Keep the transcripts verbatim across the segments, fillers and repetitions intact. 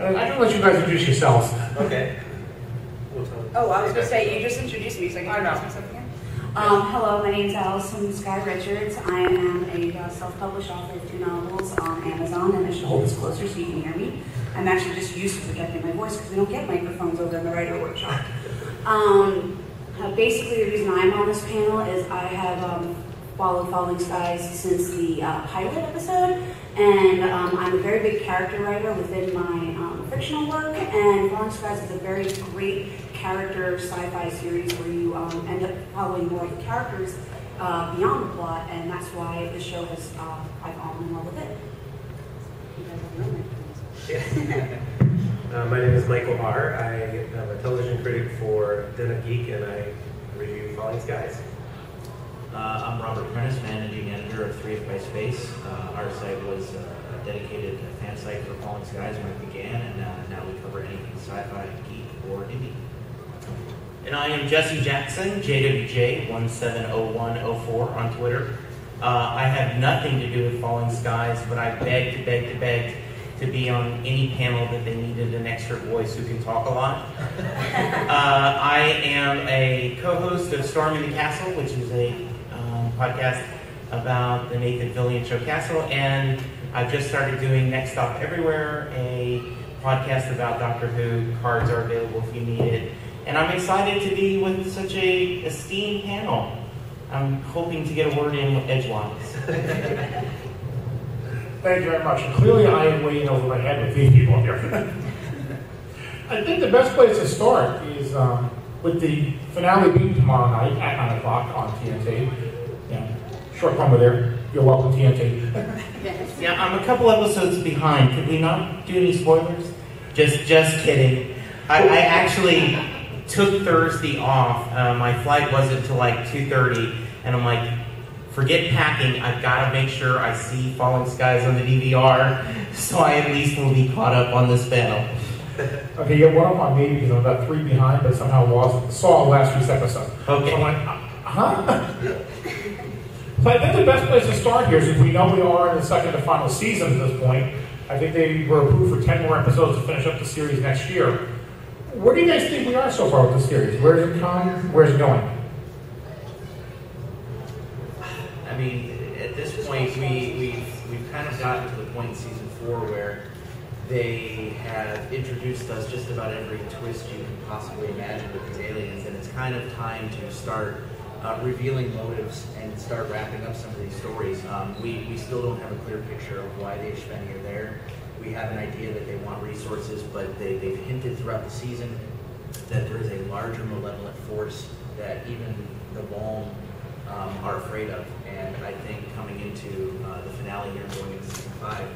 I'm gonna let you guys introduce yourselves. Okay. Oh, I was going to say, you just introduced me, so I can introduce myself again. Um, hello, my name is Allison Sky Richards. I am a uh, self-published author of two novels on Amazon, and I should hold this closer so you can hear me. I'm actually just used to projecting my voice because we don't get microphones over in the writer workshop. Um, uh, basically, the reason I'm on this panel is I have um, followed Falling Skies since the uh, pilot episode, and um, I'm a very big character writer within my um, fictional work, and Falling Skies is a very great character sci-fi series where you um, end up following more of the characters uh, beyond the plot, and that's why the show has, uh, I've fallen in love with it. You guys have no yeah. uh, My name is Michael Ahr. I am a television critic for Den of Geek, and I review Falling Skies. Uh, I'm Robert Prentice, managing editor of three F by Space. Uh, our site was uh, a dedicated fan site for Falling Skies when it began, and uh, now we cover anything sci-fi, geek, or indie. And I am Jesse Jackson, J W J one seven zero one zero four on Twitter. Uh, I have nothing to do with Falling Skies, but I begged, begged, begged to be on any panel that they needed an extra voice who can talk a lot. uh, I am a co-host of Storm in the Castle, which is a um, podcast about the Nathan Fillion show Castle, and I've just started doing Next Stop Everywhere, a podcast about Doctor Who. Cards are available if you need it. And I'm excited to be with such a esteemed panel. I'm hoping to get a word in with edgewise. Thank you very much. And clearly I am weighing over my head with these people up here. I think the best place to start is um, with the finale being tomorrow night at nine o'clock on T N T. Yeah. Short promo there. You're welcome, T N T. Yeah, I'm a couple episodes behind. Could we not do any spoilers? Just, just kidding. I, I actually took Thursday off. Uh, my flight wasn't till like two thirty, and I'm like, forget packing, I've got to make sure I see Falling Skies on the D V R, so I at least will be caught up on this panel. Okay, you yeah, one up on me because I'm about three behind, but somehow lost, saw last week's episode. Okay. So I'm like, huh? So I think the best place to start here is if we know we are in the second to final season at this point. I think they were approved for ten more episodes to finish up the series next year. Where do you guys think we are so far with the series? Where does it come? Where's it going? I mean, at this point, we, we've, we've kind of gotten to the point in season four where they have introduced us just about every twist you can possibly imagine with these aliens, and it's kind of time to start uh, revealing motives and start wrapping up some of these stories. Um, we, we still don't have a clear picture of why the Espheni are there. We have an idea that they want resources, but they, they've hinted throughout the season that there is a larger malevolent force that even the Volm um, are afraid of. And I think coming into uh, the finale here, going into season five,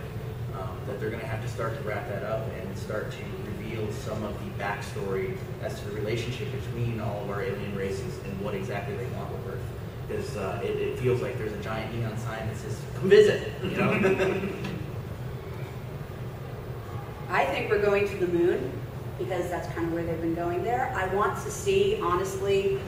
um, that they're going to have to start to wrap that up and start to reveal some of the backstory as to the relationship between all of our alien races and what exactly they want with Earth. Because uh, it, it feels like there's a giant neon sign that says, "Come visit," you know? I think we're going to the moon, because that's kind of where they've been going there. I want to see, honestly,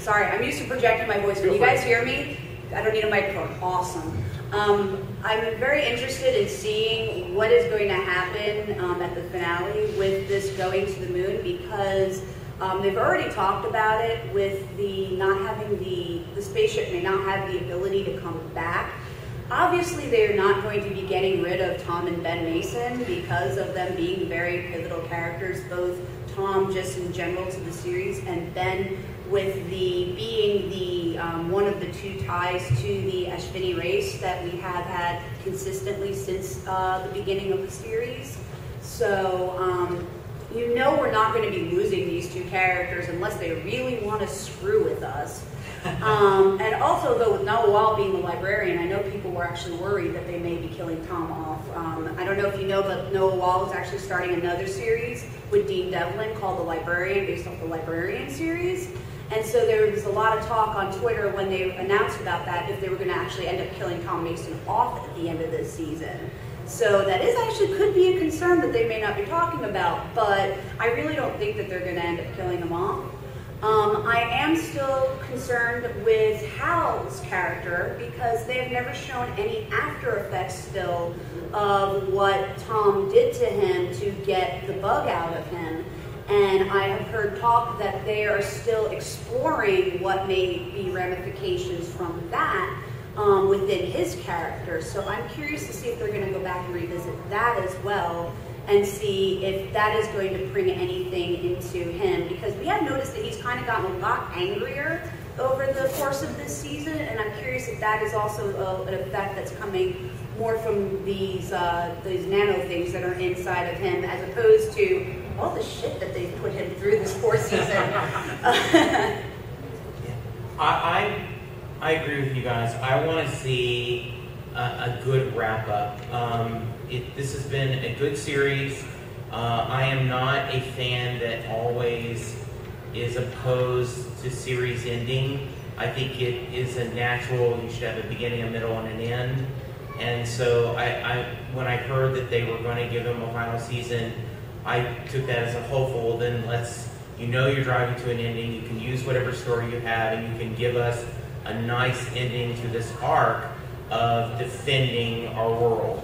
sorry, I'm used to projecting my voice. Can you guys hear me? I don't need a microphone. Awesome. Um, I'm very interested in seeing what is going to happen um, at the finale with this going to the moon, because um, they've already talked about it with the not having the, the spaceship may not have the ability to come back. Obviously, they are not going to be getting rid of Tom and Ben Mason because of them being very pivotal characters, both Tom just in general to the series, and Ben with the being the um, one of the two ties to the Espheni race that we have had consistently since uh, the beginning of the series. So um, you know we're not going to be losing these two characters unless they really want to screw with us. Um, and also, though, with Noah Wall being the librarian, I know people were actually worried that they may be killing Tom off. Um, I don't know if you know, but Noah Wall is actually starting another series with Dean Devlin called The Librarian, based off the Librarian series. And so there was a lot of talk on Twitter when they announced about that if they were going to actually end up killing Tom Mason off at the end of this season. So that is actually could be a concern that they may not be talking about, but I really don't think that they're going to end up killing him off. Um, I am still concerned with Hal's character because they have never shown any after effects still of what Tom did to him to get the bug out of him. And I have heard talk that they are still exploring what may be ramifications from that um, within his character. So I'm curious to see if they're going to go back and revisit that as well and see if that is going to bring anything into him. Because we have noticed that he's kind of gotten a lot angrier over the course of this season, and I'm curious if that is also a, an effect that's coming more from these, uh, these nano things that are inside of him as opposed to all the shit that they put him through this fourth season. I, I I agree with you guys. I want to see a, a good wrap up. Um, it, this has been a good series. Uh, I am not a fan that always is opposed to series ending. I think it is a natural. You should have a beginning, a middle, and an end. And so I, I when I heard that they were going to give him a final season, I took that as a hopeful, then let's, you know you're driving to an ending, you can use whatever story you have, and you can give us a nice ending to this arc of defending our world.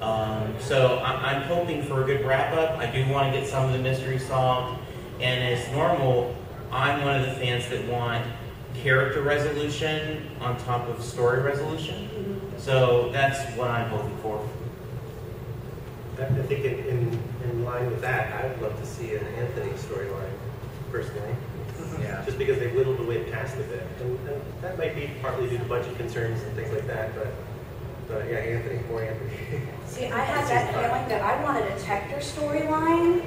Um, so I I'm hoping for a good wrap-up. I do want to get some of the mystery solved, and as normal, I'm one of the fans that want character resolution on top of story resolution. Mm-hmm. So that's what I'm hoping for. I think in, in, in line with that, I would love to see an Anthony storyline, personally. Yeah. Just because they whittled away past a bit. And, and that might be partly due to budget concerns and things like that, but, but yeah, Anthony, poor Anthony. See, I had that feeling that I wanted a Tector storyline,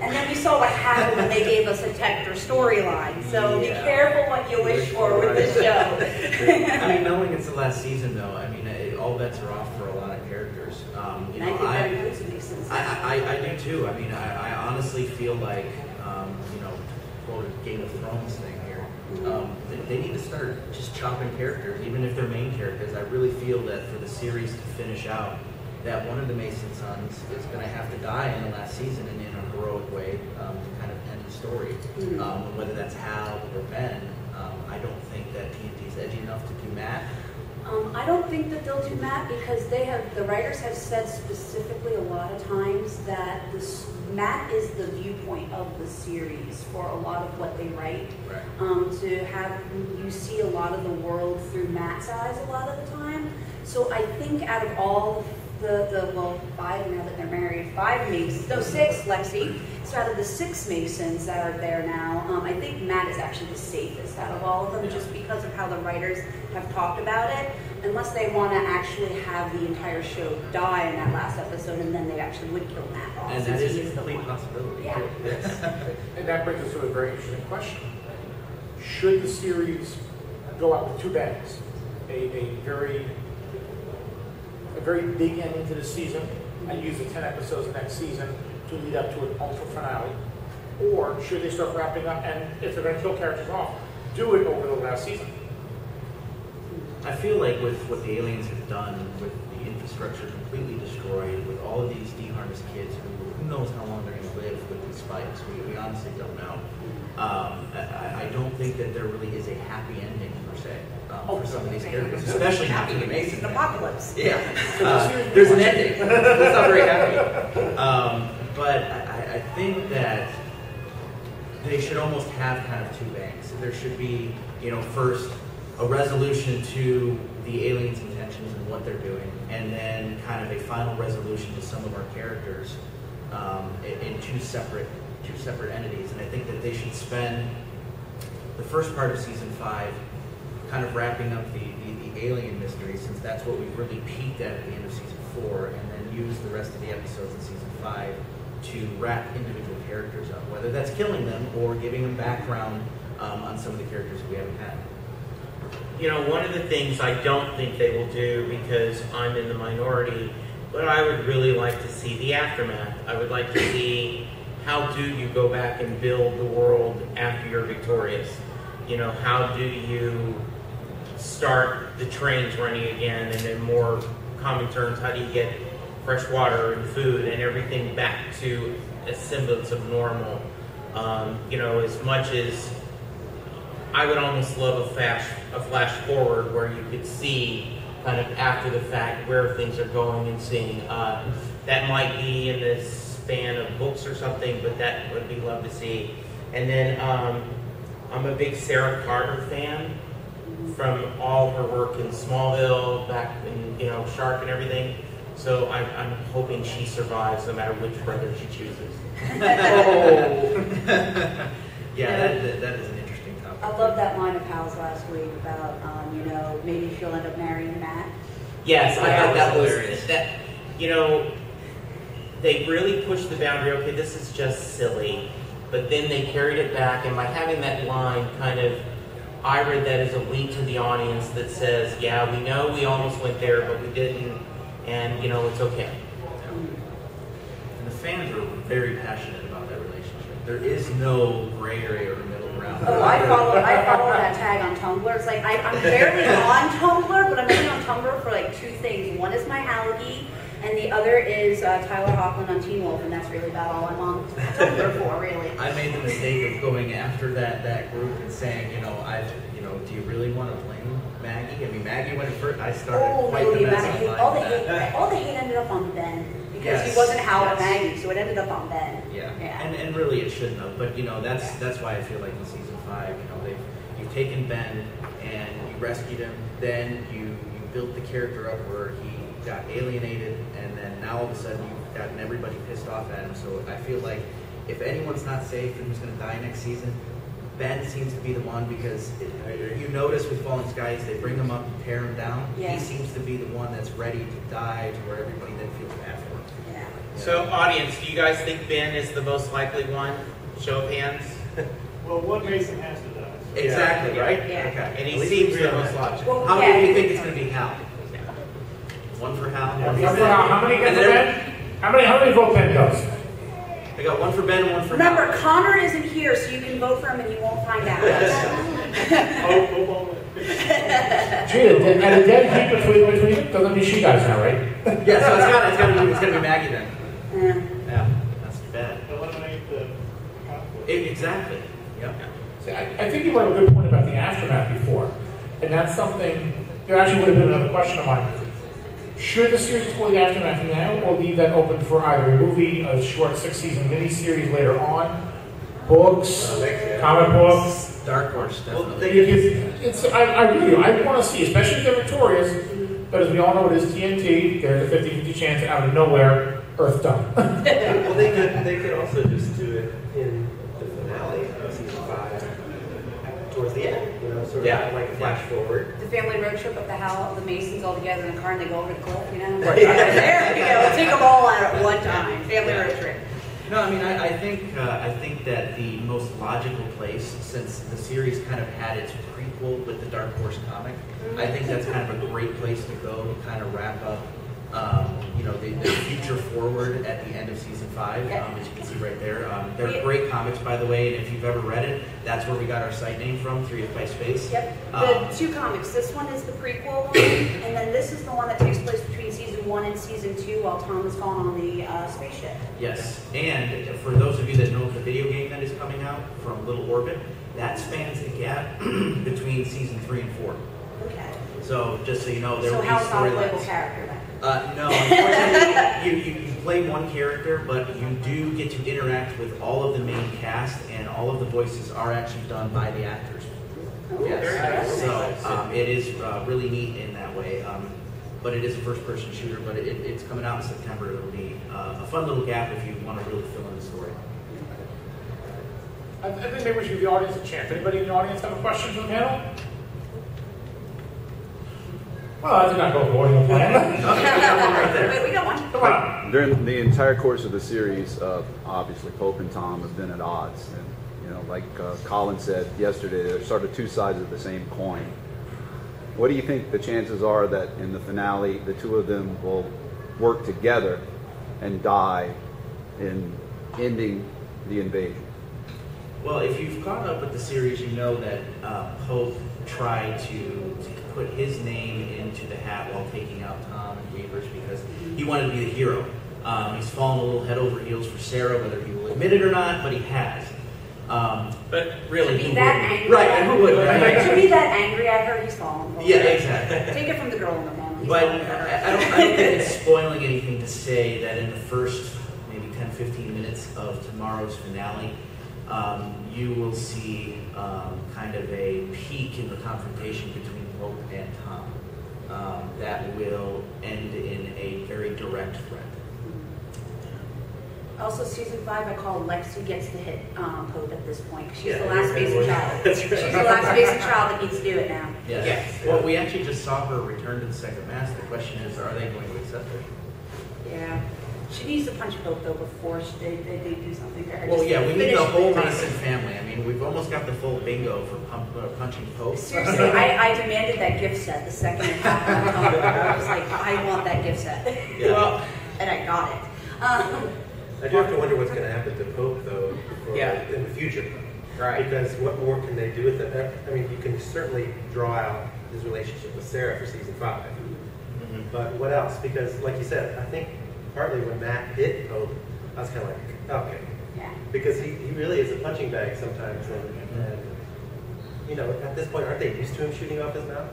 and then we saw what happened when they gave us a Tector storyline. So yeah. Be careful what you wish for with this show. I mean, knowing it's the last season, though, I mean, it, all bets are off for a lot of characters. Um, you know, I think that I, makes sense. I, I, I do too. I mean, I, I honestly feel like, um, you know, well, the Game of Thrones thing here. Um, they, they need to start just chopping characters, even if they're main characters. I really feel that for the series to finish out, that one of the Mason sons is going to have to die in the last season and in a heroic way um, to kind of end the story. Mm-hmm. um, whether that's Hal or Ben, um, I don't think that T N T is edgy enough to do Matt. Um, I don't think that they'll do Matt because they have the writers have said specifically a lot of times that this, Matt is the viewpoint of the series for a lot of what they write. Right. Um, to have you see a lot of the world through Matt's eyes a lot of the time. So I think out of all the the well five now that they're married five Masons no six Lexi so out of the six Masons that are there now, um, I think Matt is actually the safest out of all of them just because of how the writers have talked about it, unless they want to actually have the entire show die in that last episode, and then they actually would kill Matt off. And that is a complete possibility. Yeah. Yes. And that brings us to a very interesting question: should the series go out with two bags, a a very a very big ending to the season, and use the ten episodes of next season to lead up to an ultra finale? Or should they start wrapping up, and if they're going to kill characters off, do it over the last season? I feel like with what the aliens have done, with the infrastructure completely destroyed, with all of these deharnessed kids who, who knows how long they're going to live with these spikes, we, we honestly don't know. Um, I, I don't think that there really is a happy ending, per se. Um, oh, for some of these characters, especially happy in Mason Apocalypse. Yeah, uh, there's an ending. It's not very happy. Um, but I, I think that they should almost have kind of two banks. There should be, you know, first a resolution to the aliens' intentions and what they're doing, and then kind of a final resolution to some of our characters um, in, in two separate two separate entities. And I think that they should spend the first part of season five kind of wrapping up the, the, the alien mystery, since that's what we really peaked at at the end of season four, and then use the rest of the episodes in season five to wrap individual characters up, whether that's killing them or giving them background um, on some of the characters we haven't had. You know, one of the things I don't think they will do, because I'm in the minority, but I would really like to see the aftermath. I would like to see how do you go back and build the world after you're victorious. You know, how do you start the trains running again, and in more common terms, how do you get fresh water and food and everything back to a semblance of normal? Um, you know, as much as I would almost love a flash, a flash forward where you could see kind of after the fact where things are going and seeing. Uh, that might be in the span of books or something, but that would be love to see. And then um, I'm a big Sarah Carter fan from all her work in Smallville, back in, you know, Shark and everything. So I'm, I'm hoping she survives no matter which brother she chooses. Oh. Yeah, that, that, that is an interesting topic. I love that line of Hal's last week about, um, you know, maybe she'll end up marrying Matt. Yes, I thought that was hilarious. That, you know, they really pushed the boundary. Okay, this is just silly. But then they carried it back, and by having that line kind of, I read that as a wink to the audience that says, yeah, we know we almost went there, but we didn't. And, you know, it's okay. And the fans are very passionate about that relationship. There is no gray area or middle ground. Oh, I follow, I follow that tag on Tumblr. It's like, I, I'm barely on Tumblr, but I'm only on Tumblr for like two things. One is my algae, and the other is uh, Tyler Hoechlin on Teen Wolf, and that's really about all I'm on Tumblr for, really. I made the mistake of going after that, that group and saying, you know, I, you know, do you really want to blame Maggie? I mean, Maggie went first. I started oh, quite the mess online. All the, hate, all the hate ended up on Ben, because yes, he wasn't Howard yes. Maggie, so it ended up on Ben. Yeah, yeah. And, and really it shouldn't have, but you know, that's yeah. that's why I feel like in season five, you know, they've you've taken Ben and you rescued him, then you, you built the character up where he got alienated, and then now all of a sudden you've gotten everybody pissed off at him, so I feel like if anyone's not safe and who's going to die next season, Ben seems to be the one, because it, you notice with Falling Skies, they bring him up and tear him down. Yes. He seems to be the one that's ready to die, to where everybody then feels bad for him. Yeah. Yeah. So, audience, do you guys think Ben is the most likely one? Show of hands. Well, one Mason has to die. So exactly, yeah. right? Yeah. Okay. And he seems the most logical. Well, how yeah, many do you think it's going to be Hal? Yeah. One for Hal. One for Hal. How many gets Ben? How many, how many vote Ben goes? I got one for Ben and one for Remember, Matt. Connor isn't here, so you can vote for him and you won't find out. Oh, Gee, and the dead heat between, between, doesn't mean she dies now, right? Yeah, so it's gotta, it's gotta be, it's gotta be Maggie then. Yeah. Yeah, that's too bad. Eliminate the conflict. Exactly. Yeah. See, I, I think you brought a good point about the aftermath before, and that's something, there actually would have been another question of mine. Should the series explore the aftermath now, or leave that open for either a movie, a short six-season miniseries later on, books, uh, comic books, Dark Horse stuff? Well, it's, it's, I, I really, I want to see, especially if they're victorious. But as we all know, it is T N T. There's a fifty fifty chance out of nowhere, Earth done. Well, they could, they could also just do it in the finale of season five, towards the end. Sort of yeah, like a flash yeah. forward. The family road trip up the Hal, the Masons all together in the car, and they go over to the cliff, you know? Right. There we go. Take them all out at one time. Family yeah. road trip. No, I mean, I, I think uh, I think that the most logical place, since the series kind of had its prequel with the Dark Horse comic, mm-hmm. I think that's kind of a great place to go to kind of wrap up, um, you know, the, the future forward at the end of season five, yeah. um, as you can see right there. Um, they're yeah. great comics, by the way, and if you've ever read it, that's where we got our site name from, three F by Space. Yep, the um, two comics. This one is the prequel one, and then this is the one that takes place between season one and season two while Tom is gone on the uh, spaceship. Yes, and for those of you that know the video game that is coming out from Little Orbit, that spans the gap between season three and four. Okay. So, just so you know, there so will be storylines. So Hal's not a playable character then? Uh, no, unfortunately, you, you, you play one character, but you do get to interact with all of the main cast, and all of the voices are actually done by the actors. Ooh, yes. So um, it is uh, really neat in that way. Um, but it is a first-person shooter, but it, it's coming out in September. It'll be uh, a fun little gap if you want to really fill in the story. I, I think maybe we should give the audience a chance. Anybody in the audience have a question for the panel? Well, I did not go for the plan. Wait, we got one. Come on. During the entire course of the series, uh, obviously Pope and Tom have been at odds. And, you know, like uh, Colin said yesterday, they're sort of two sides of the same coin. What do you think the chances are that in the finale, the two of them will work together and die in ending the invasion? Well, if you've caught up with the series, you know that uh, Pope tried to put his name into the hat while taking out Tom and Weaver's because he wanted to be the hero. Um, he's fallen a little head over heels for Sarah, whether he will admit it or not, but he has. Um, but really, to be that angry, right? And who would? Right? To be that angry at her, he's falling. Yeah, exactly. Take it from the girl in the moment. But I, I don't think that it's spoiling anything to say that in the first maybe ten, fifteen minutes of tomorrow's finale, um, you will see um, kind of a peak in the confrontation between Pope and Tom um, that will end in a very direct threat. Also, season five, I call Lexi gets to hit um, Pope at this point. She's yeah, the last Mason child. Right. She's the last Mason child that needs to do it now. Yes. yes. Well, we actually just saw her return to the second mass. The question is, are they going to accept her? Yeah. She needs to punch Pope, though, before she, they, they, they do something to her. Well, just yeah, we need the whole Mason family. I mean, we've almost got the full bingo for pump, uh, punching Pope. Seriously, I, I demanded that gift set the second it happened. I was like, I want that gift set. Yeah. Well, and I got it. Um, I do have to wonder what's going to happen to Pope, though, for, yeah. in the future. Right. Because what more can they do with it? I mean, you can certainly draw out his relationship with Sarah for season five. Mm-hmm. But what else? Because, like you said, I think partly when Matt hit Pope, I was kind of like, okay. Yeah. Because he, he really is a punching bag sometimes. And, mm-hmm. and, you know, at this point, aren't they used to him shooting off his mouth?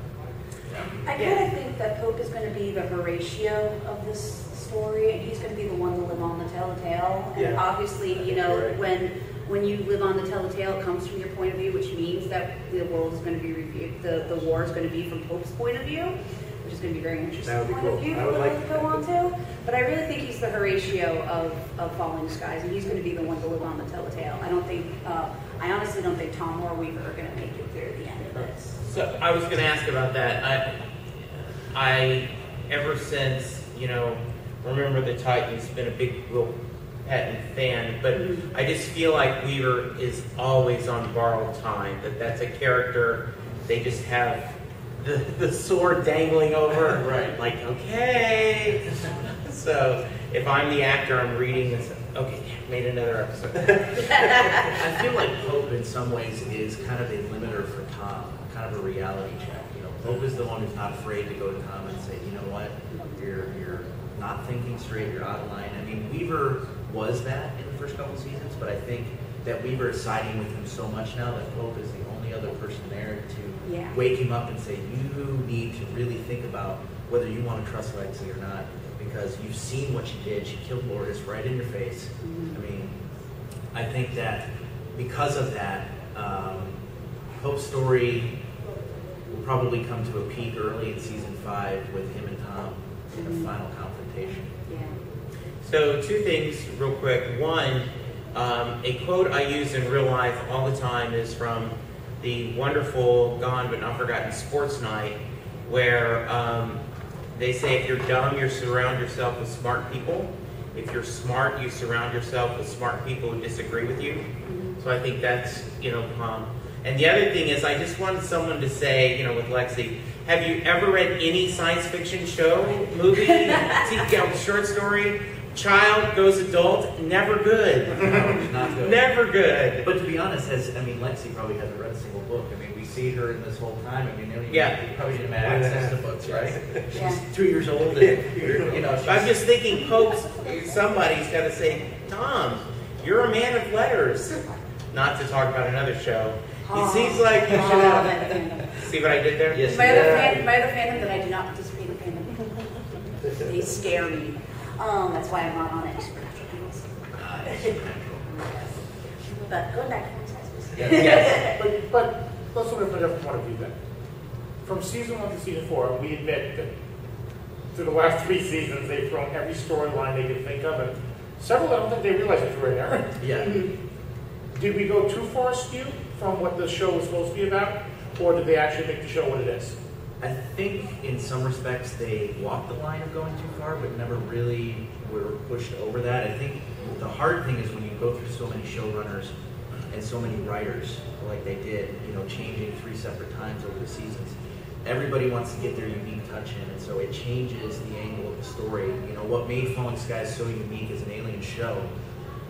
I kind of think that Pope is going to be the Horatio of this story, and he's going to be the one to live on the telltale. And yeah. obviously, you know, right. when when you live on the telltale, it comes from your point of view, which means that the world is going to be reviewed. The the war is going to be from Pope's point of view, which is going to be very interesting. That would be point cool. of view I would like to go on to. But I really think he's the Horatio of of Falling Skies, and he's going to be the one to live on the telltale. I don't think. Uh, I honestly don't think Tom or Weaver are going to make it through the end of this. So I was going to ask about that. I, I, ever since, you know, Remember the Titans, been a big Will Patton fan, but mm-hmm. I just feel like Weaver is always on borrowed time, that that's a character, they just have the, the sword dangling over, right. like, okay. So if I'm the actor, I'm reading this, okay, made another episode. I feel like Pope in some ways is kind of a limiter for Tom, kind of a reality check. You know, Pope is the one who's not afraid to go to Tom and say, you know what, you're, you're not thinking straight, you're out of line. I mean, Weaver was that in the first couple seasons, but I think that Weaver is siding with him so much now that Pope is the only other person there to yeah. wake him up and say, you need to really think about whether you want to trust Lexi or not, because you've seen what she did. She killed Lourdes right in your face. Mm-hmm. I mean, I think that because of that, um, Pope's story will probably come to a peak early in season five with him and Tom in the final confrontation. Yeah. So two things real quick. One, um, a quote I use in real life all the time is from the wonderful Gone But Not Forgotten Sports Night, where um, they say if you're dumb, you surround yourself with smart people. If you're smart, you surround yourself with smart people who disagree with you. Mm-hmm. So I think that's, you know, um, and the other thing is I just wanted someone to say, you know, with Lexi, have you ever read any science fiction show, movie, short story? Child goes adult, never good. No, not good. Never good. But to be honest, has I mean, Lexi probably hasn't read a single book. I mean, we see her in this whole time. I mean, they don't yeah. even, probably didn't have access to books, right? She's yeah. two years old, and you know. She's, I'm just thinking, Pope's somebody's got to say, Tom, you're a man of letters. Not to talk about another show. Oh, it seems like you oh, should have. See what I did there? Yes. My other, fan, my other fandom that I do not participate in the fandom. They scare me. Um, that's why I'm not on any supernatural panels. Uh, yes. But going back to the sizes. Yes. yes. But, but let's look at a different point of view then. From season one to season four, we admit that through the last three seasons, they've thrown every storyline they could think of, and several I don't think they realized it was right there. Yeah. Mm-hmm. Did we go too far askew from what the show was supposed to be about? Or did they actually make the show what it is? I think in some respects they walked the line of going too far, but never really were pushed over that. I think the hard thing is when you go through so many showrunners and so many writers, like they did, you know, changing three separate times over the seasons, everybody wants to get their unique touch in, and so it changes the angle of the story. You know, what made Falling Skies so unique as an alien show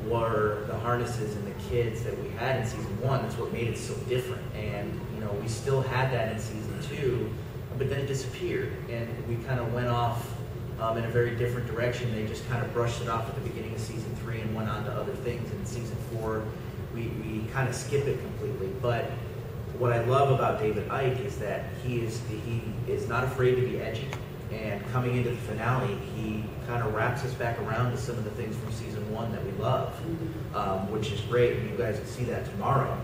were the harnesses and the kids that we had in season one. That's what made it so different. And you know, we still had that in season two, but then it disappeared, and we kind of went off um, in a very different direction. They just kind of brushed it off at the beginning of season three and went on to other things. And season four, we, we kind of skip it completely. But what I love about David Eick is that he is the, he is not afraid to be edgy, and coming into the finale, he kind of wraps us back around to some of the things from season one that we love, mm-hmm. um, which is great, and you guys will see that tomorrow.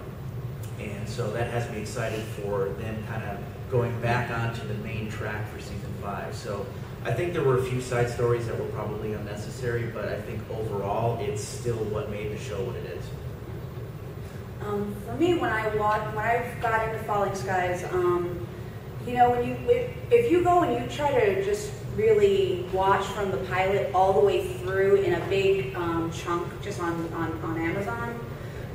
And so that has me excited for them kind of going back onto the main track for season five. So I think there were a few side stories that were probably unnecessary, but I think overall it's still what made the show what it is. Um, for me, when I walked, when I got into Falling Skies, um, you know, when you if, if you go and you try to just really watch from the pilot all the way through in a big um, chunk, just on on, on Amazon,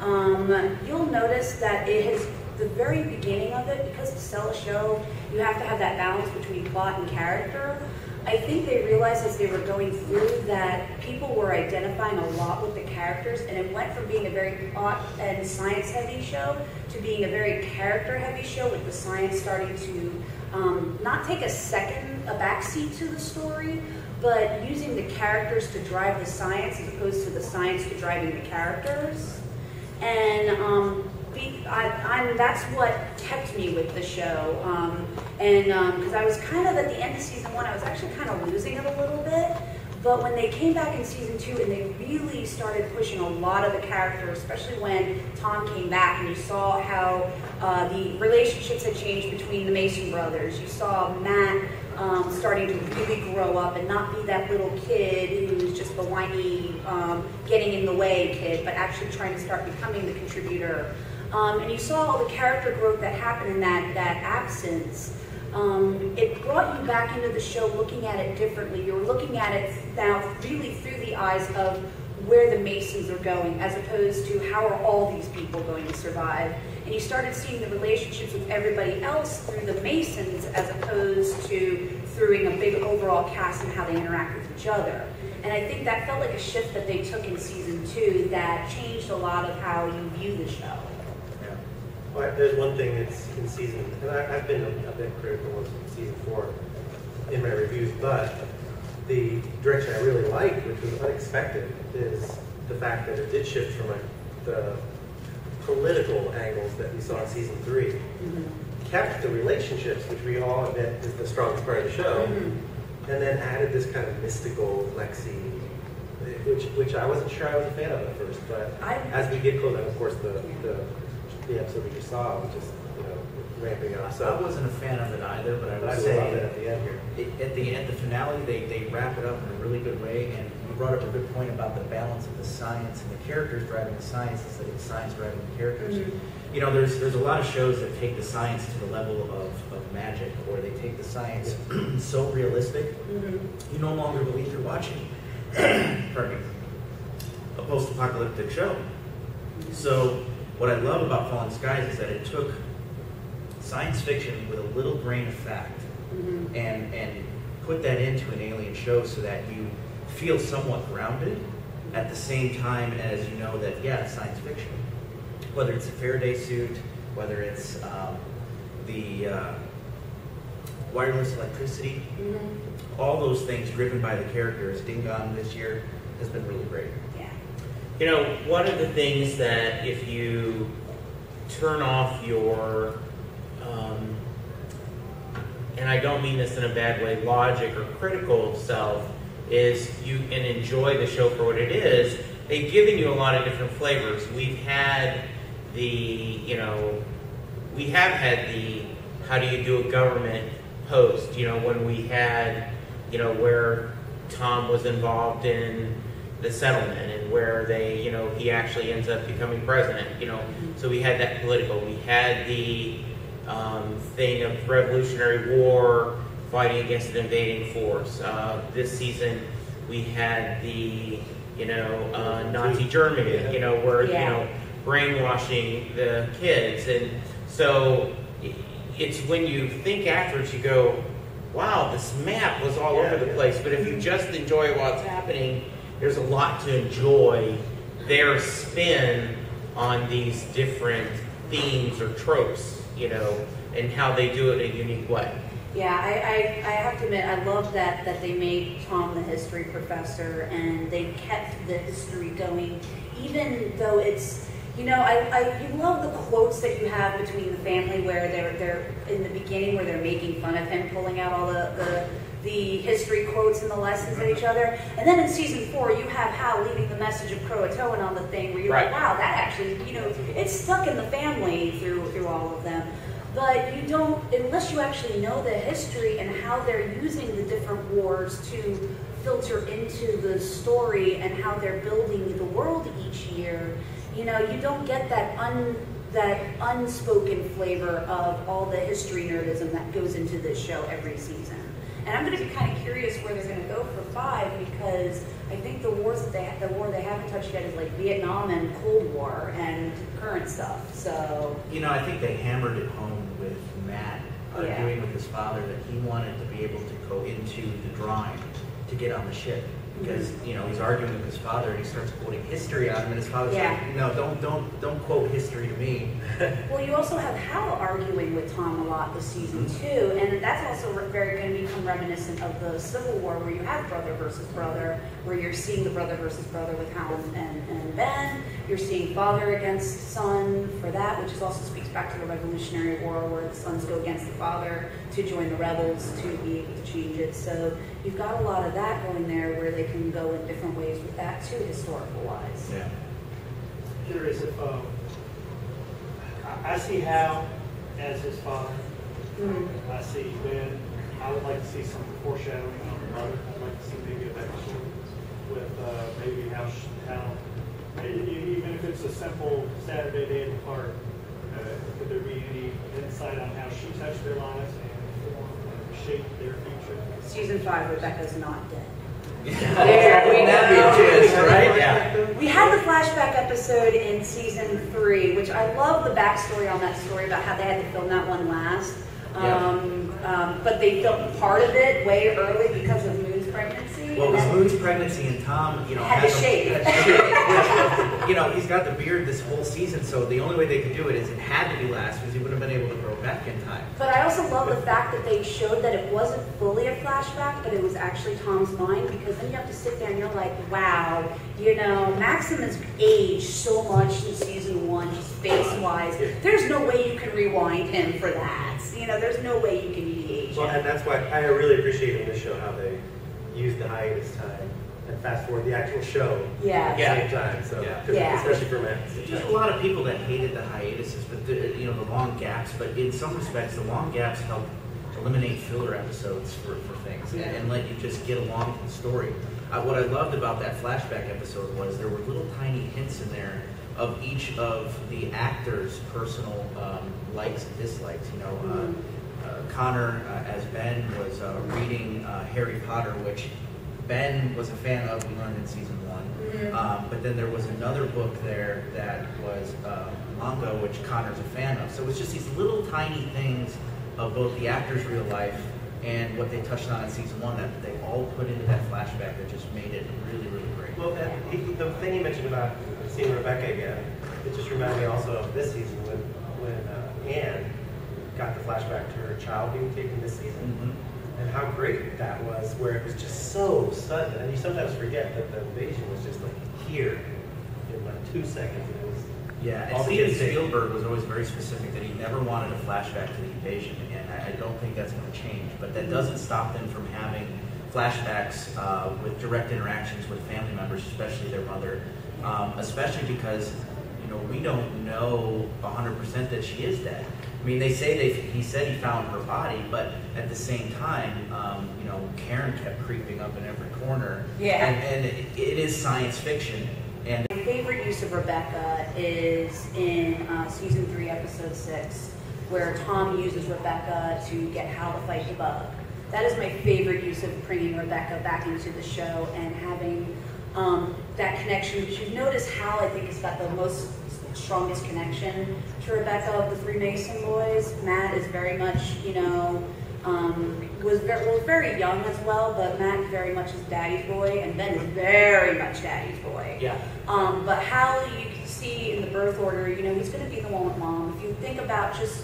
um, you'll notice that it has the very beginning of it, because to sell a show, you have to have that balance between plot and character. I think they realized as they were going through that people were identifying a lot with the characters, and it went from being a very plot and science-heavy show to being a very character-heavy show, with the science starting to um, not take a second, a backseat to the story, but using the characters to drive the science as opposed to the science to driving the characters. And um, be, I, I'm, that's what kept me with the show. Um, And because um, I was kind of at the end of season one, I was actually kind of losing it a little bit. But when they came back in season two and they really started pushing a lot of the characters, especially when Tom came back and you saw how uh, the relationships had changed between the Mason brothers. You saw Matt um, starting to really grow up and not be that little kid who was just the whiny, um, getting in the way kid, but actually trying to start becoming the contributor. Um, and you saw all the character growth that happened in that, that absence. Um, it brought you back into the show looking at it differently. You're looking at it now really through the eyes of where the Masons are going, as opposed to how are all these people going to survive. And you started seeing the relationships with everybody else through the Masons, as opposed to through a big overall cast and how they interact with each other. And I think that felt like a shift that they took in season two that changed a lot of how you view the show. Well, there's one thing that's in season, and I, I've been a, a bit critical of season four in my reviews, but the direction I really liked, which was unexpected, is the fact that it did shift from a, the political angles that we saw in season three, mm-hmm. kept the relationships, which we all admit is the strongest part of the show, mm-hmm. and then added this kind of mystical Lexi, which which I wasn't sure I was a fan of at first, but I, as we get closer, of course, the, the the episode we just saw was just, you know, ramping up. So I wasn't a fan of it either, but I would I say love it at the end here. It, at the end, the finale, they, they wrap it up in a really good way, and you brought up a good point about the balance of the science and the characters driving the science instead of the science driving the characters. Mm-hmm. You know, there's there's a lot of shows that take the science to the level of, of magic, or they take the science so realistic, mm-hmm. you no longer believe you're watching pardon me, a post-apocalyptic show. So what I love about Falling Skies is that it took science fiction with a little grain of fact, mm-hmm. and, and put that into an alien show so that you feel somewhat grounded at the same time as you know that, yeah, it's science fiction. Whether it's a Faraday suit, whether it's um, the uh, wireless electricity, mm-hmm. all those things driven by the characters. Ding-Dong this year has been really great. You know, one of the things that if you turn off your, um, and I don't mean this in a bad way, logic or critical self, is you can enjoy the show for what it is. They've given you a lot of different flavors. We've had the, you know, we have had the how do you do a government post, you know, when we had, you know, where Tom was involved in the settlement, and where they, you know, he actually ends up becoming president, you know. So we had that political. We had the um, thing of Revolutionary War, fighting against an invading force. Uh, this season, we had the, you know, uh, Nazi Germany, yeah. you know, where, yeah. you know, brainwashing the kids. And so it's when you think afterwards, you go, wow, this map was all yeah, over the yeah. place. But if you just enjoy it while it's happening, there's a lot to enjoy their spin on these different themes or tropes, you know, and how they do it in a unique way. Yeah, I, I, I have to admit, I love that, that they made Tom the history professor, and they kept the history going, even though it's, You know, I, I you love the quotes that you have between the family where they're they're in the beginning where they're making fun of him, pulling out all the the, the history quotes and the lessons at each other. And then in season four, you have Hal leaving the message of Croatoan on the thing where you're right. like, wow, that actually, you know, it's stuck in the family through through all of them. But you don't, unless you actually know the history and how they're using the different wars to filter into the story and how they're building the world each year, you know, you don't get that un that unspoken flavor of all the history nerdism that goes into this show every season. And I'm going to be kind of curious where they're going to go for five, because I think the wars that they have, the war they haven't touched yet is like Vietnam and Cold War and current stuff. So you know, I think they hammered it home with Matt arguing yeah. with his father that he wanted to be able to go into the drawing to get on the ship. Because you know he's arguing with his father, and he starts quoting history on him, and his father's yeah. like, "No, don't, don't, don't quote history to me." Well, you also have Hal arguing with Tom a lot this season too, and that's also very going to become reminiscent of the Civil War, where you have brother versus brother, where you're seeing the brother versus brother with Hal and, and Ben. You're seeing father against son for that, which is also speaks back to the Revolutionary War, where the sons go against the father to join the rebels to be able to change it. So you've got a lot of that going there, where they can go in different ways with that too, historical-wise. Yeah. I'm curious if um, I see Hal as his father. Mm-hmm. I see Ben. I would like to see some foreshadowing on her brother. I'd like to see maybe a backstory with uh, maybe how Hal. Even if it's a simple Saturday day at the park, uh, could there be any insight on how she touched their lives and shaped their future? Season five, Rebecca's not dead. There we go. Right? Yeah. We had the flashback episode in season three, which I love the backstory on that story about how they had to film that one last. Um, yeah. um, but they filmed part of it way early because of Moon's pregnancy. Well, it was Moon's pregnancy, and Tom, you know, had, had to shave. Had, you know, he's got the beard this whole season, so the only way they could do it is it had to be last, because he wouldn't have been able to grow back in time. But I also love the fact that they showed that it wasn't fully a flashback, but it was actually Tom's mind, because then you have to sit there and you're like, wow, you know, Maxim has aged so much in season one, just face-wise. There's no way you can rewind him for that. You know, there's no way you can de-age Well, him. And that's why I really appreciate in this show how they use the hiatus time and fast forward the actual show yeah. at the yeah. same time. So, yeah. Yeah. especially for men. There's a lot of people that hated the hiatuses, but the, you know the long gaps. But in some respects, the long gaps help eliminate filler episodes for, for things yeah. and, and let you just get along with the story. Uh, what I loved about that flashback episode was there were little tiny hints in there of each of the actors' personal um, likes and dislikes. You know. Mm-hmm. uh, Uh, Connor, uh, as Ben, was uh, reading uh, Harry Potter, which Ben was a fan of, we learned in season one. Mm-hmm. um, but then there was another book there that was uh, manga, which Connor's a fan of. So it was just these little tiny things of both the actor's real life and what they touched on in season one that they all put into that flashback that just made it really, really great. Well, that, he, the thing you mentioned about seeing Rebecca again, it just reminded me also of this season when, when uh, Anne got the flashback to her child being taken this season, mm -hmm. and how great that was, where it was just so sudden. And you sometimes forget that the invasion was just like here in like two seconds. It was yeah, and Steven Spielberg was always very specific that he never wanted a flashback to the invasion, and I, I don't think that's going to change. But that doesn't stop them from having flashbacks uh, with direct interactions with family members, especially their mother, um, especially because you know we don't know one hundred percent that she is dead. I mean, they say they, he said he found her body, but at the same time, um, you know, Karen kept creeping up in every corner. Yeah. And, and it, it is science fiction. And my favorite use of Rebecca is in uh, season three, episode six, where Tom uses Rebecca to get Hal to fight the bug. That is my favorite use of bringing Rebecca back into the show and having um, that connection. But you've noticed Hal, I think, has got the most strongest connection to Rebecca of the three Mason boys. Matt is very much, you know, um, was, very, was very young as well, but Matt very much is daddy's boy, and Ben is very much daddy's boy. Yeah. Um, but Hal, you can see in the birth order, you know, he's going to be the one with mom. If you think about just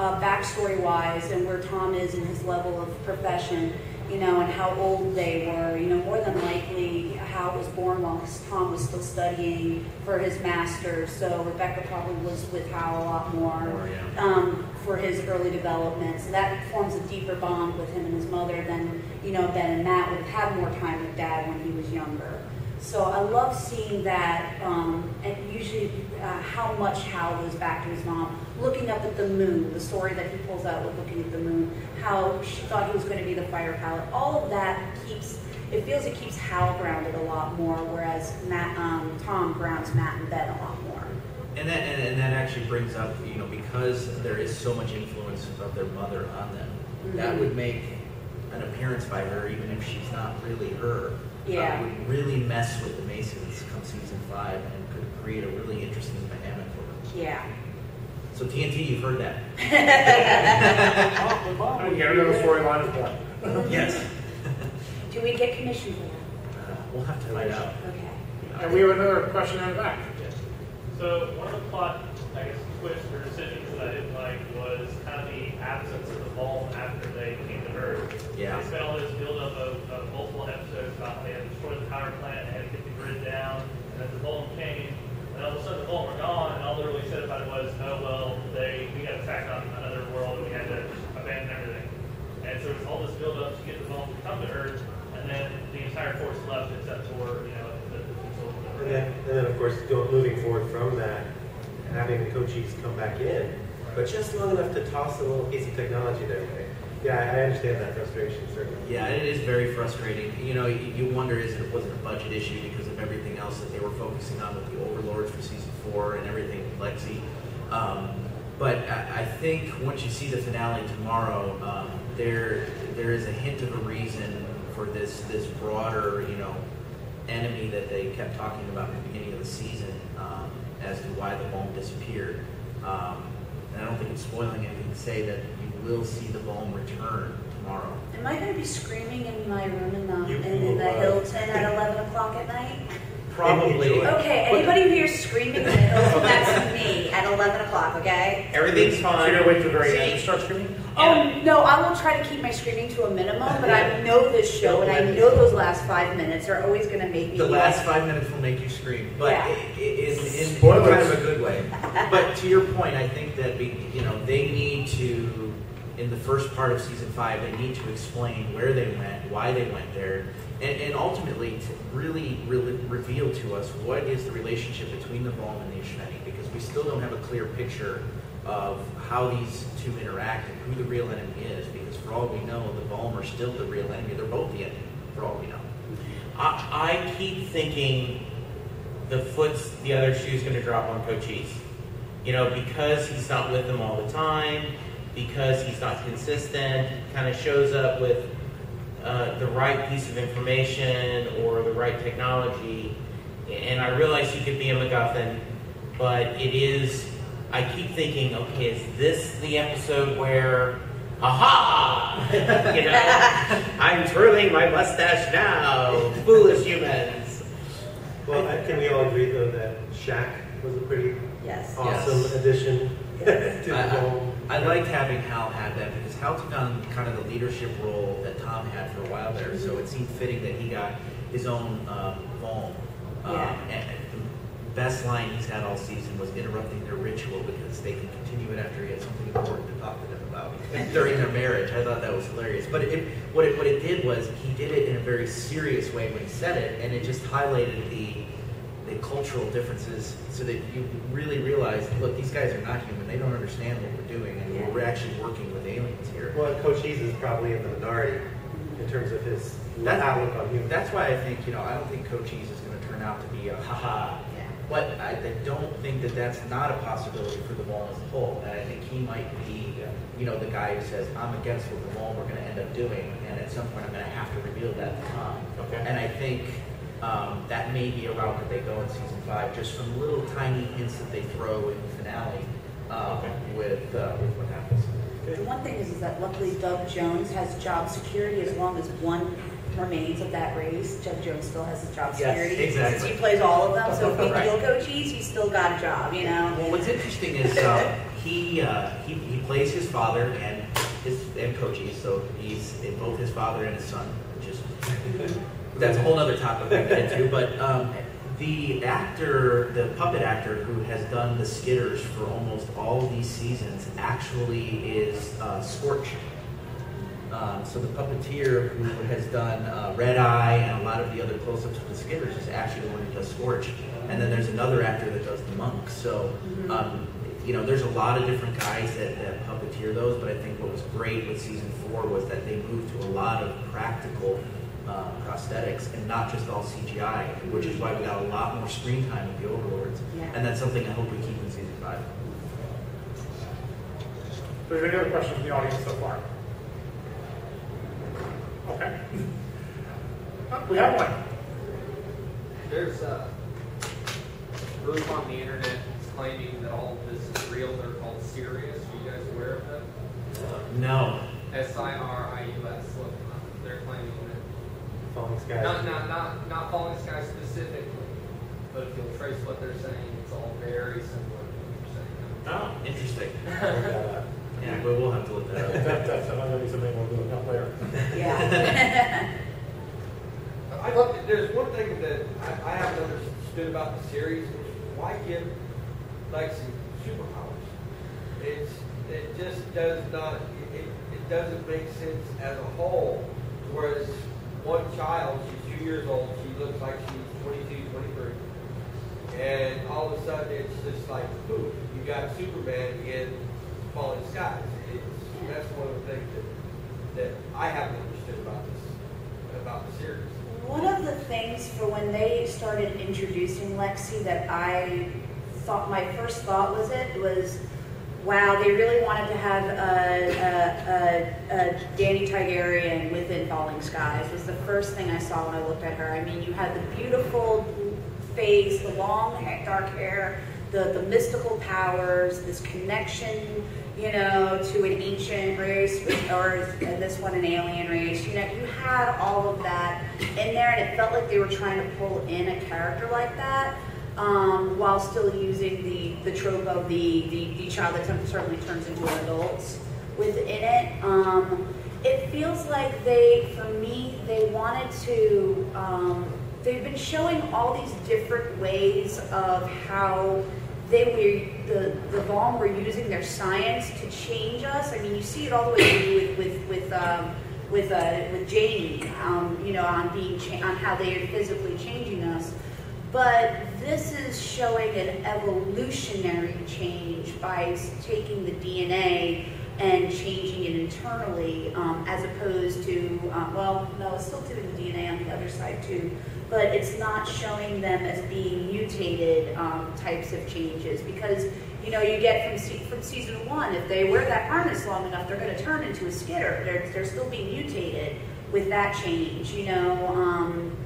uh, backstory-wise and where Tom is in his level of profession, you know, and how old they were, you know, more than likely how it was born while Tom was still studying for his master's, so Rebecca probably was with Hal a lot more oh, yeah. um, for his early development, so that forms a deeper bond with him and his mother than, you know, Ben and Matt would have had more time with Dad when he was younger. So I love seeing that, um, and usually uh, how much Hal goes back to his mom, looking up at the moon, the story that he pulls out with looking at the moon, how she thought he was going to be the fire pilot. All of that keeps, it feels it keeps Hal grounded a lot more, whereas Matt, um, Tom grounds Matt and Ben a lot more. And that, and, and that actually brings up, you know, because there is so much influence of their mother on them, mm-hmm. that would make an appearance by her, even if she's not really her. Yeah. Uh, would really mess with the Masons come season five and could create a really interesting dynamic for them. Yeah. So T N T, you've heard that. I mean, you gotta know the storyline is one. Yes. Do we get commission for that? Uh, we'll have to find out. Okay. And we have another question on the back. Yes. So one of the plot, I guess, twists or decisions that I didn't like was kind of the absence of the Volm after they came to Earth. Yeah. They spent all this build-up of, of multiple episodes about they had to destroy the power plant, they had to get the grid down, and then the Volm came, and all of a sudden the Volm were gone, and all they really said about it was, oh well, they we got attacked on another world, and we had to abandon everything. And so it was all this build-up to get the Volm to come to Earth, and then the entire force left except for, you know, the people of Earth. Yeah. And then, of course, moving forward from that, having the Cochise come back in, but just long enough to toss a little piece of technology their way. Yeah, I understand that frustration, certainly. Yeah, it is very frustrating. You know, you wonder, is it, was it a budget issue because of everything else that they were focusing on with the Overlords for season four and everything with Lexi? Um, but I, I think once you see the finale tomorrow, um, there there is a hint of a reason for this this broader, you know, enemy that they kept talking about in the beginning of the season. Um, as to why the Volm disappeared. Um, and I don't think it's spoiling anything to say that you will see the Volm return tomorrow. Am I going to be screaming in my room in the, in, in the Hilton at eleven o'clock at night? Probably. Okay, anybody who hears screaming in the Hilton, that's me at eleven o'clock, okay? Everything's fine. You're going to wait till the very end to start screaming? Oh, no, I will try to keep my screaming to a minimum, but I know this show, and I know those last five minutes are always going to make me... The last five minutes will make you scream, but yeah. it, it, in, in kind of a good way. But to your point, I think that we, you know, they need to, in the first part of season five, they need to explain where they went, why they went there, and, and ultimately to really, really reveal to us what is the relationship between the Volm and the Espheni, because we still don't have a clear picture of how these two interact and who the real enemy is, because for all we know, the Volm are still the real enemy. They're both the enemy, for all we know. I, I keep thinking the foot's the other shoe's going to drop on Cochise. You know, because he's not with them all the time, because he's not consistent, kind of shows up with uh, the right piece of information or the right technology. And I realize you could be a MacGuffin, but it is... I keep thinking, okay, is this the episode where, aha, you know, I'm twirling my mustache now, foolish humans. Well, I, can we all agree, though, that Shaq was a pretty yes. awesome yes. addition yes. to the whole... I, I, I liked having Hal have that, because Hal took on kind of the leadership role that Tom had for a while there, mm-hmm. so it seemed fitting that he got his own um, Volm. Um, yeah. and, best line he's had all season was interrupting their ritual because they can continue it after he had something important to talk to them about during their marriage. I thought that was hilarious. But it, what it what it did was he did it in a very serious way when he said it, and it just highlighted the the cultural differences so that you really realized, look, these guys are not human. They don't understand what we're doing, and yeah. we're actually working with aliens here. Well, Cochise is probably in the minority in terms of his that's, outlook on humans. That's why I think, you know, I don't think Cochise is going to turn out to be a haha. But I, I don't think that that's not a possibility for the Volm as a whole. And I think he might be, you know, the guy who says, I'm against what the Volm we're going to end up doing, and at some point I'm going to have to reveal that to Tom. Okay. And I think um, that may be a route that they go in season five, just from little tiny hints that they throw in the finale um, okay. with, uh, with what happens. Okay. One thing is, is that luckily Doug Jones has job security as long as one remains of that race. Doug Jones still has his job security. Yes, exactly. Since he plays all of them, so if we right. kill Cochise, he's still got a job, you know? Well, what's interesting is uh, he, uh, he he plays his father, and his and Cochise, so he's both his father and his son, which is that's a whole other topic we can get into. But um, the actor, the puppet actor who has done the Skitters for almost all these seasons, actually is uh, Scorch. Um, so the puppeteer who has done uh, Red Eye and a lot of the other close-ups of the Skitters is actually the one who does Scorch. And then there's another actor that does the monk. So, um, you know, there's a lot of different guys that, that puppeteer those, but I think what was great with season four was that they moved to a lot of practical uh, prosthetics and not just all C G I, which is why we got a lot more screen time with the Overlords. Yeah. And that's something I hope we keep in season five. So, any other questions from the audience so far? Okay. Oh, we have one. There's a group on the internet claiming that all of this is real. They're called Sirius. Are you guys aware of that? No. S I R I U S. Look, they're claiming that. Falling Skies. Not, not, not, not Falling Skies specifically, but if you'll trace what they're saying, it's all very similar to what they're saying. Oh, interesting. Yeah, but we'll have to look that up. that, that's another something we'll do up later. Yeah. I love it. There's one thing that I, I haven't understood about the series, which is why give Lexi superpowers? It's it just does not it, it, it doesn't make sense as a whole. Whereas one child, she's two years old, she looks like she's twenty-two, twenty-three, and all of a sudden it's just like, boom, you got Superman in Falling Skies. It's, that's one of the things that, that I haven't understood about this, about the series. One of the things for when they started introducing Lexi that I thought, my first thought was it was, wow, they really wanted to have a, a, a, a Danny Tigerian within Falling Skies. It was the first thing I saw when I looked at her. I mean, you had the beautiful face, the long dark hair, The, the mystical powers, this connection, you know, to an ancient race, or this one an alien race. You know, you had all of that in there, and it felt like they were trying to pull in a character like that, um, while still using the, the trope of the, the, the child that certainly turns into an adult within it. Um, it feels like they, for me, they wanted to, um, they've been showing all these different ways of how They were the the Volm were using their science to change us. I mean, you see it all the way through with with with um, with, uh, with Jamie, um, you know, on being cha on how they are physically changing us. But this is showing an evolutionary change by taking the D N A and changing it internally, um, as opposed to uh, well, no, it's still doing the D N A on the other side too. But it's not showing them as being mutated um, types of changes, because you know you get from se from season one, if they wear that harness long enough, they're going to turn into a skitter. They're they're still being mutated with that change. You know, um,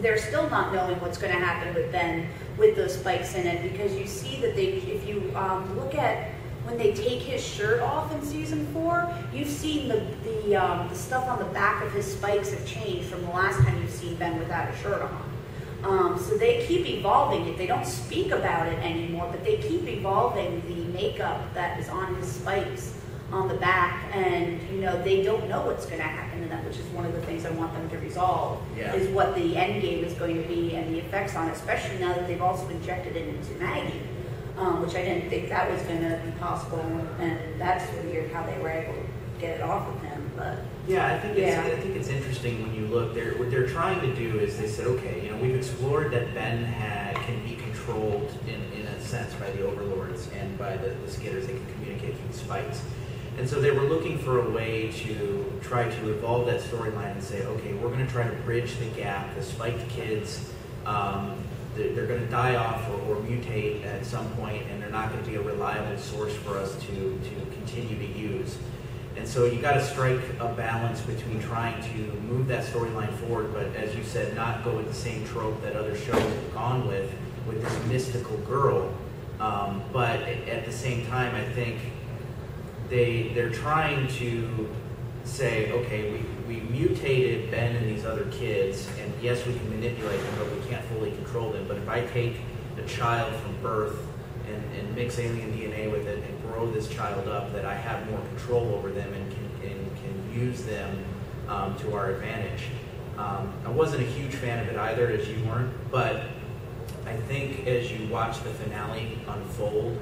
they're still not knowing what's going to happen with Ben with those spikes in it, because you see that they, if you um, look at when they take his shirt off in season four, you've seen the the, um, the stuff on the back of his spikes have changed from the last time you've seen Ben without a shirt on. Um, so they keep evolving it. They don't speak about it anymore, but they keep evolving the makeup that is on his spikes on the back, and you know they don't know what's going to happen to them, which is one of the things I want them to resolve. Yeah. Is what the end game is going to be and the effects on it, especially now that they've also injected it into Maggie. Um, which I didn't think that was going to be possible, and that's weird how they were able to get it off of him. But yeah, I think it's, yeah. I think it's interesting when you look. They're, what they're trying to do is they said, okay, you know, we've explored that Ben had, can be controlled in, in a sense by the Overlords and by the, the Skitters. They can communicate through the spikes, and so they were looking for a way to try to evolve that storyline and say, okay, we're going to try to bridge the gap. The spiked kids. Um, They're going to die off or, or mutate at some point, and they're not going to be a reliable source for us to, to continue to use. And so you got to strike a balance between trying to move that storyline forward, but as you said, not go with the same trope that other shows have gone with, with this mystical girl. Um, but at the same time, I think they, they're trying to say, okay, we, we mutated Ben and these other kids, and yes, we can manipulate them, but we can't fully control them. But if I take a child from birth and, and mix alien D N A with it and grow this child up, that I have more control over them and can, and can use them um, to our advantage. Um, I wasn't a huge fan of it either, as you weren't, but I think as you watch the finale unfold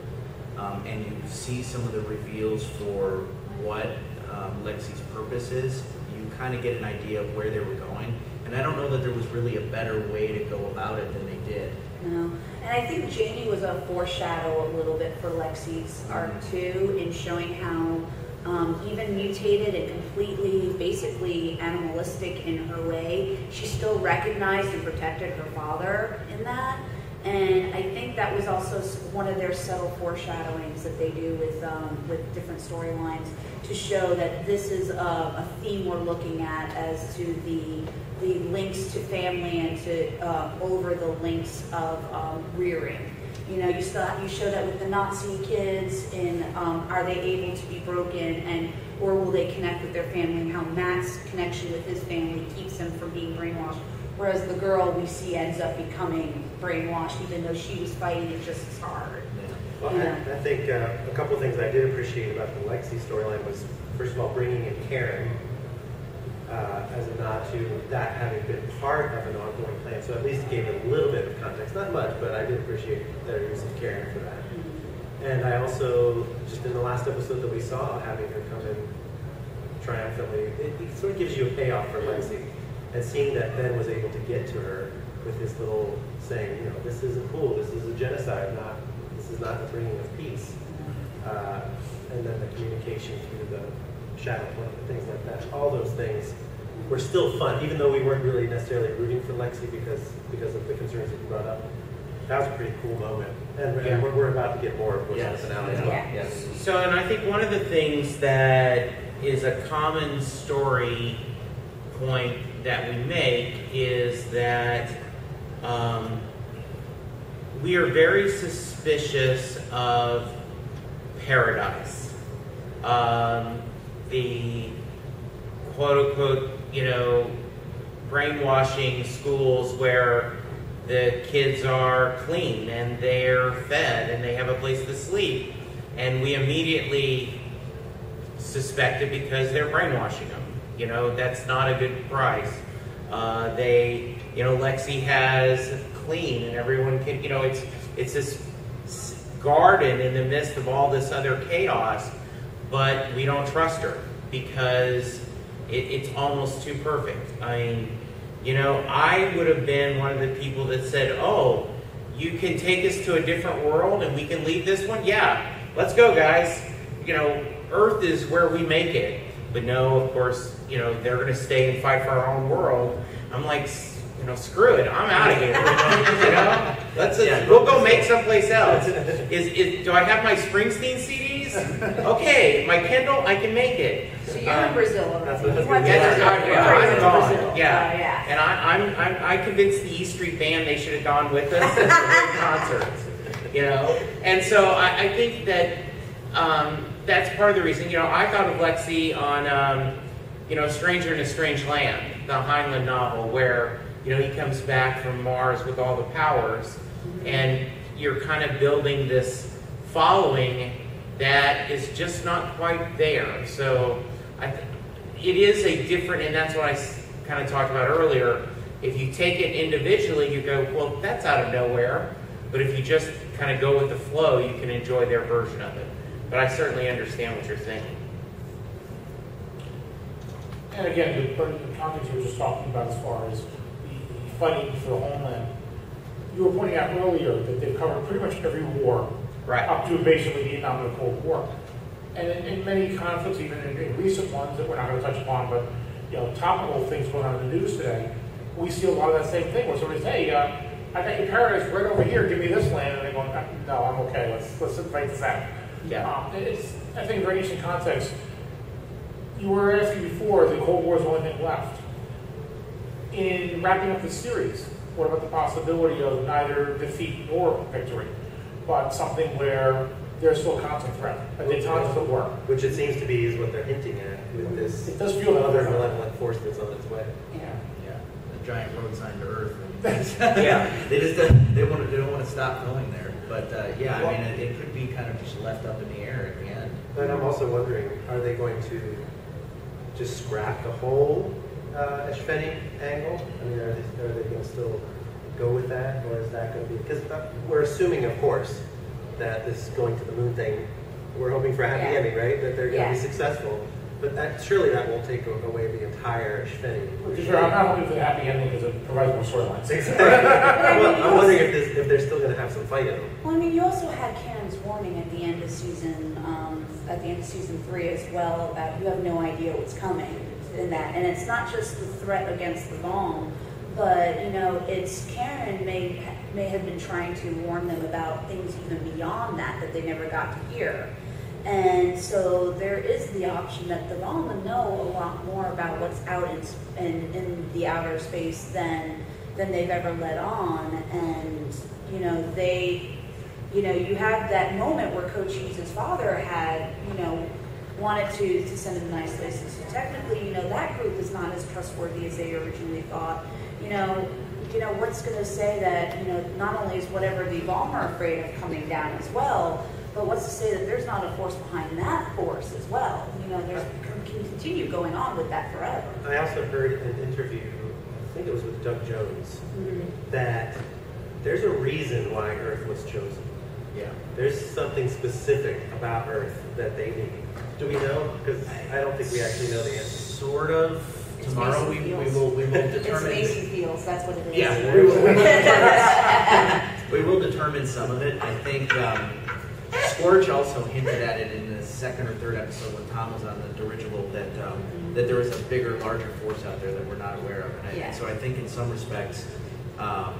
um, and you see some of the reveals for what um, Lexi's purpose is, you kind of get an idea of where they were going. And I don't know that there was really a better way to go about it than they did. No. And I think Jamie was a foreshadow a little bit for Lexi's arc too, in showing how um, even mutated and completely, basically animalistic in her way, she still recognized and protected her father in that. And I think that was also one of their subtle foreshadowings that they do with um, with different storylines, to show that this is a, a theme we're looking at as to the the links to family and to uh, over the links of um, rearing. You know, you still you show that with the Nazi kids in um, are they able to be broken, and or will they connect with their family, and how Matt's connection with his family keeps him from being brainwashed. Whereas the girl we see ends up becoming brainwashed, even though she was fighting it just as hard. Yeah. Well, yeah. I, I think uh, a couple of things I did appreciate about the Lexi storyline was, first of all, bringing in Karen uh, as a nod to that having been part of an ongoing plan. So at least gave it a little bit of context, not much, but I did appreciate their use of Karen for that. Mm-hmm. And I also, just in the last episode that we saw, having her come in triumphantly, it, it sort of gives you a payoff for Lexi. And seeing that Ben was able to get to her with this little saying, you know, this isn't cool, this is a genocide, not, this is not the bringing of peace. Uh, and then the communication through the shadow play, things like that. All those things were still fun, even though we weren't really necessarily rooting for Lexi because, because of the concerns that you brought up. That was a pretty cool moment. And, yeah. and we're, we're about to get more, of course, yes. in the finale as well. Yeah. Yes. So, and I think one of the things that is a common story point that we make is that um, we are very suspicious of paradise. Um, the quote-unquote, you know, brainwashing schools where the kids are clean and they're fed and they have a place to sleep, and we immediately suspect it because they're brainwashing them. You know, that's not a good price. Uh, they, you know, Lexi has clean, and everyone can, you know, it's it's this garden in the midst of all this other chaos, but we don't trust her because it, it's almost too perfect. I mean, you know, I would have been one of the people that said, oh, you can take us to a different world and we can leave this one? Yeah, let's go, guys. You know, Earth is where we make it. But no, of course, you know, they're going to stay and fight for our own world. I'm like, you know, screw it. I'm out of here. You know, let's, yeah, we'll go make someplace else. Is, is do I have my Springsteen C Ds? Okay, my Kindle, I can make it. So you're um, in Brazil. That's what that's what yeah, I'm gone. Brazil. Yeah, uh, yeah. And I, I'm, I'm, I convinced the E Street Band they should have gone with us to concerts. You know, and so I, I think that. Um, That's part of the reason, you know, I thought of Lexi on, um, you know, Stranger in a Strange Land, the Heinlein novel, where, you know, he comes back from Mars with all the powers, mm-hmm. and you're kind of building this following that is just not quite there. So I th it is a different, and that's what I kind of talked about earlier. If you take it individually, you go, well, that's out of nowhere. But if you just kind of go with the flow, you can enjoy their version of it. But I certainly understand what you're thinking. And again, the, the comments you were just talking about as far as the fighting for the homeland, you were pointing out earlier that they've covered pretty much every war, right, up to basically Vietnam and the Cold War. And in, in many conflicts, even in, in recent ones that we're not going to touch upon, but you know, topical things going on in the news today, we see a lot of that same thing where somebody says, hey, uh, I got your paradise right over here, give me this land, and they go, no, I'm okay, let's, let's fight this out. Yeah. Um, it's, I think, very interesting context. You were asking before, the Cold War is the only thing left. In wrapping up the series, what about the possibility of neither defeat nor victory, but something where there's still a constant threat, at the time of the war? Which it seems to be is what they're hinting at with this. It does feel another malevolent force that's on its way. Yeah. Yeah. A giant road sign to Earth. yeah. They just don't, they, want to, they don't want to stop going there. But uh, yeah, well, I mean, it, it could be kind of just left up in the air at the end. And I'm also wondering, are they going to just scrap the whole uh, Espheni angle? I mean, are they, are they going to still go with that, or is that going to be? Because we're assuming, of course, that this going to the moon thing, we're hoping for a happy yeah. ending, right? That they're going yeah. to be successful. But that, surely that will take away the entire Espheni. Sure, I'm not hoping for the happy ending because it provides more storylines. Exactly. I mean, I'm wondering if, this, if they're still going to have some fight in them. Well, I mean, you also had Karen's warning at the end of season, um, at the end of season three as well about you have no idea what's coming in that, and it's not just the threat against the Volm, but you know, it's Karen may may have been trying to warn them about things even beyond that that they never got to hear. And so there is the option that the Volm know a lot more about what's out in, in in the outer space than than they've ever let on. And you know they, you know you have that moment where Cochise's father had you know wanted to to send him nice places. So technically, you know that group is not as trustworthy as they originally thought. You know. You know what's going to say that you know not only is whatever the Volm are afraid of coming down as well. But what's to say that there's not a force behind that force as well? You know, there's can continue going on with that forever. I also heard an interview, I think it was with Doug Jones, mm-hmm. that there's a reason why Earth was chosen. Yeah, there's something specific about Earth that they need. Do we know? Because I don't think we actually know the answer. Sort of. It's Tomorrow we, we will we will determine. It's Mason feels. That's what it is. Yeah, we will, we will determine. We will determine some of it. I think. Um, Scorch also hinted at it in the second or third episode when Tom was on the dirigible that um, mm-hmm. that there was a bigger, larger force out there that we're not aware of. And I, yeah. so I think in some respects, um,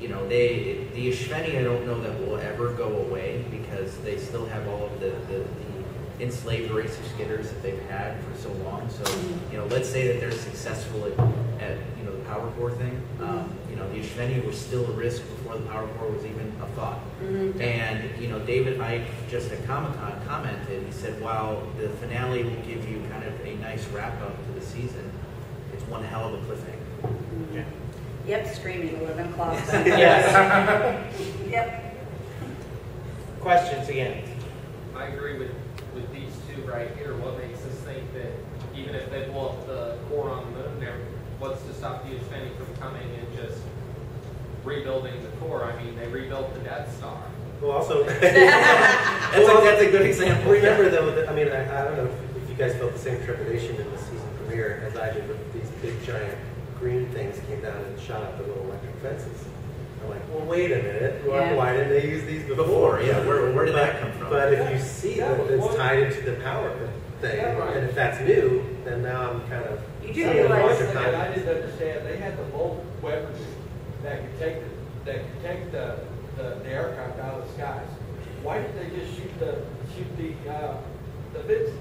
you know, they the Espheni I don't know that will ever go away because they still have all of the, the, the enslaved race of Skidders that they've had for so long. So mm-hmm. you know, let's say that they're successful at, at you know the power core thing. Mm-hmm. Um, you know, the Espheni was still a risk before the power core was even a thought. Mm-hmm. And, you know, David Eick, just at Comic-Con, commented, he said, while the finale will give you kind of a nice wrap-up to the season, it's one hell of a cliffhanger. Mm-hmm. Yeah. Yep, screaming eleven o'clock. Yes. Yep. Questions again? I agree with, with these two right here. What makes us think that even if they blow up the core on the moon there, what's to stop the Espheni from coming and just rebuilding the core? I mean, they rebuilt the Death Star. Well, also, that's, well, a, that's a good example. Remember, though, that, I mean, I, I don't know if, if you guys felt the same trepidation in the season premiere as I did when these big, giant green things came down and shot up the little electric fences. I'm like, well, wait a minute. Why, yeah. why didn't they use these before? before? Yeah, where, where did but, that come from? But yeah. if you see yeah. that it's tied into the power thing, yeah, right. and if that's new, then now I'm kind of... You do realize... Like, I didn't understand. They had the whole weaponry that could take the, that could take the, the, the aircraft out of the skies. Why did they just shoot the shoot the uh, the fences?